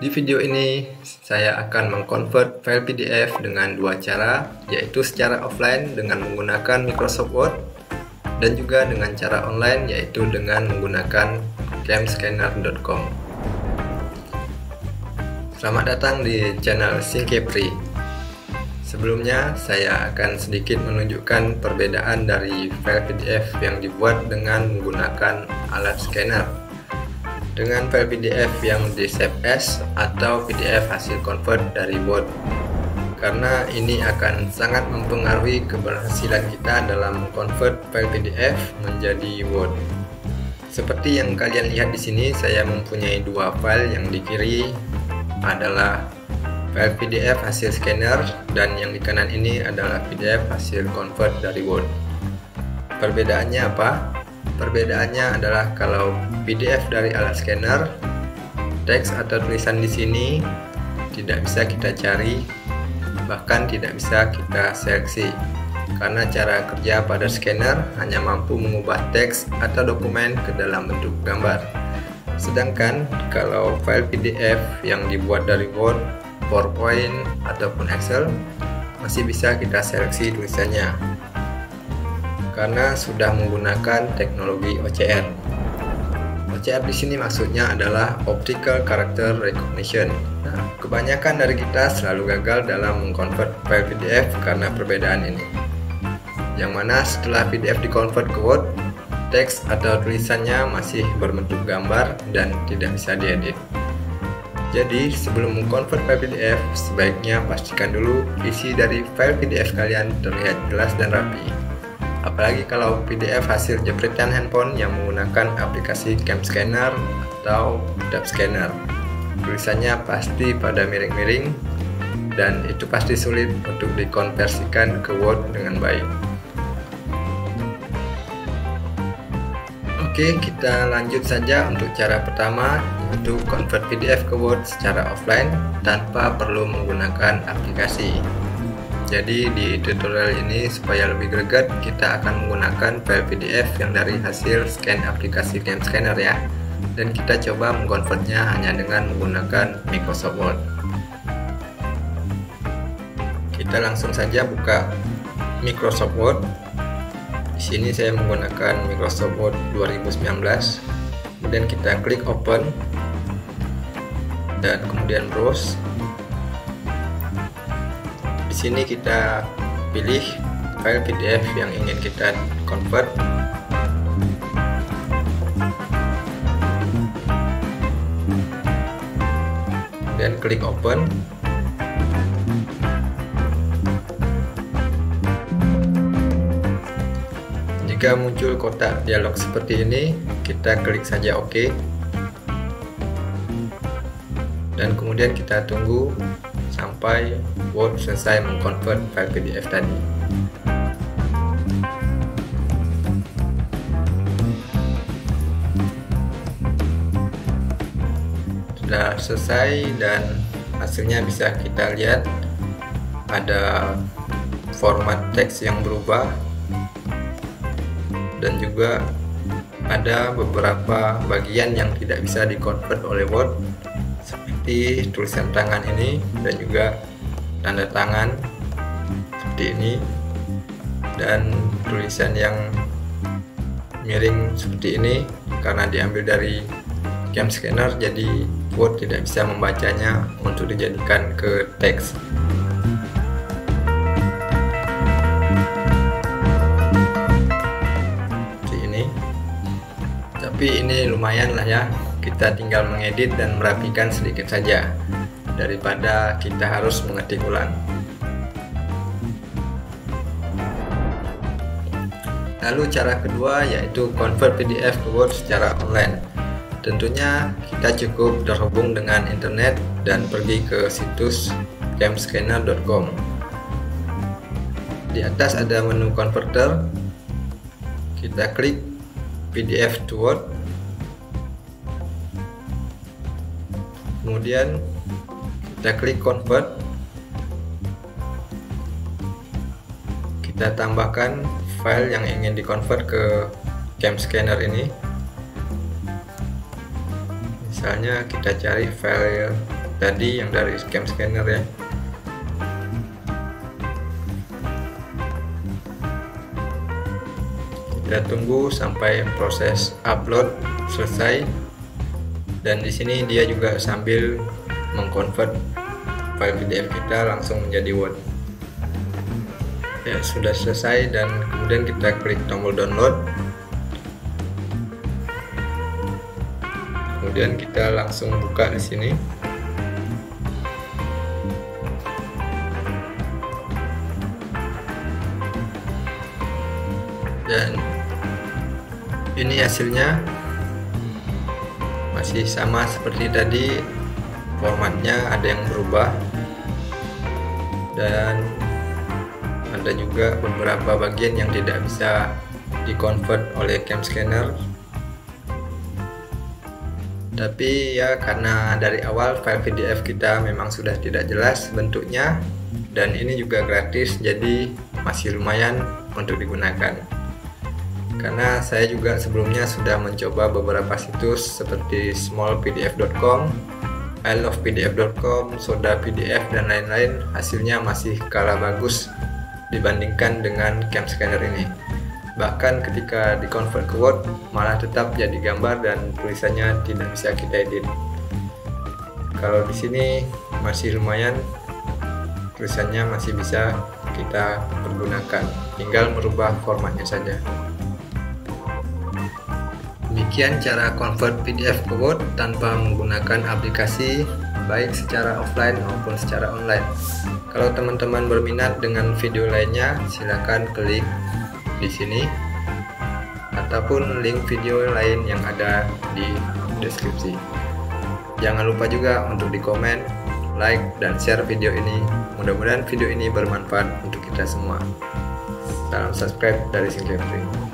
Di video ini, saya akan mengkonvert file PDF dengan dua cara, yaitu secara offline dengan menggunakan Microsoft Word, dan juga dengan cara online, yaitu dengan menggunakan CamScanner.com. Selamat datang di channel Singkepri. Sebelumnya, saya akan sedikit menunjukkan perbedaan dari file PDF yang dibuat dengan menggunakan alat scanner dengan file PDF yang di save as atau PDF hasil convert dari Word, karena ini akan sangat mempengaruhi keberhasilan kita dalam convert file PDF menjadi Word. Seperti yang kalian lihat di sini, saya mempunyai dua file. Yang di kiri adalah file PDF hasil scanner dan yang di kanan ini adalah PDF hasil convert dari Word. Perbedaannya apa? Perbedaannya adalah kalau PDF dari alat scanner, teks atau tulisan di sini tidak bisa kita cari, bahkan tidak bisa kita seleksi, karena cara kerja pada scanner hanya mampu mengubah teks atau dokumen ke dalam bentuk gambar. Sedangkan kalau file PDF yang dibuat dari Word, PowerPoint, ataupun Excel, masih bisa kita seleksi tulisannya, karena sudah menggunakan teknologi OCR. OCR di sini maksudnya adalah Optical Character Recognition. Nah, kebanyakan dari kita selalu gagal dalam mengkonvert file PDF karena perbedaan ini. Yang mana setelah PDF dikonvert ke Word, teks atau tulisannya masih berbentuk gambar dan tidak bisa diedit. Jadi, sebelum mengkonvert file PDF, sebaiknya pastikan dulu isi dari file PDF kalian terlihat jelas dan rapi. Apalagi kalau PDF hasil jepretan handphone yang menggunakan aplikasi CamScanner atau Dab Scanner, tulisannya pasti pada miring-miring dan itu pasti sulit untuk dikonversikan ke Word dengan baik. Oke, kita lanjut saja untuk cara pertama, yaitu convert PDF ke Word secara offline tanpa perlu menggunakan aplikasi. Jadi di tutorial ini supaya lebih greget, kita akan menggunakan file PDF yang dari hasil scan aplikasi CamScanner ya. Dan kita coba mengkonvertnya hanya dengan menggunakan Microsoft Word. Kita langsung saja buka Microsoft Word. Di sini saya menggunakan Microsoft Word 2019. Kemudian kita klik open dan kemudian browse. Di sini kita pilih file PDF yang ingin kita convert. Dan klik open. Jika muncul kotak dialog seperti ini, kita klik saja OK. Dan kemudian kita tunggu sampai Word selesai mengkonvert file PDF tadi. Sudah selesai dan hasilnya bisa kita lihat ada format teks yang berubah dan juga ada beberapa bagian yang tidak bisa dikonvert oleh Word, seperti tulisan tangan ini dan juga tanda tangan seperti ini dan tulisan yang miring seperti ini. Karena diambil dari CamScanner, jadi Word tidak bisa membacanya untuk dijadikan ke teks. Seperti ini. Tapi ini lumayan lah ya, kita tinggal mengedit dan merapikan sedikit saja daripada kita harus mengetik ulang. Lalu cara kedua yaitu convert PDF ke Word secara online. Tentunya kita cukup terhubung dengan internet dan pergi ke situs camscanner.com. Di atas ada menu converter. Kita klik PDF to Word. Kemudian kita klik convert. Kita tambahkan file yang ingin dikonvert ke CamScanner ini. Misalnya kita cari file tadi yang dari CamScanner ya. Kita tunggu sampai proses upload selesai, dan di sini dia juga sambil mengkonvert file PDF kita langsung menjadi Word. Ya, sudah selesai, dan kemudian kita klik tombol download. Kemudian kita langsung buka di sini. Dan ini hasilnya masih sama seperti tadi, formatnya ada yang berubah dan ada juga beberapa bagian yang tidak bisa di-convert oleh CamScanner. Tapi ya, karena dari awal file PDF kita memang sudah tidak jelas bentuknya, dan ini juga gratis, jadi masih lumayan untuk digunakan. Karena saya juga sebelumnya sudah mencoba beberapa situs seperti smallpdf.com, ilovepdf.com, soda pdf, dan lain-lain, hasilnya masih kalah bagus dibandingkan dengan CamScanner ini. Bahkan ketika di-convert ke Word malah tetap jadi gambar dan tulisannya tidak bisa kita edit. Kalau di sini masih lumayan, tulisannya masih bisa kita pergunakan, tinggal merubah formatnya saja. Demikian cara convert PDF ke Word tanpa menggunakan aplikasi, baik secara offline maupun secara online. Kalau teman-teman berminat dengan video lainnya, silakan klik di sini ataupun link video lain yang ada di deskripsi. Jangan lupa juga untuk di komen, like, dan share video ini. Mudah-mudahan video ini bermanfaat untuk kita semua. Salam subscribe dari Singkepri.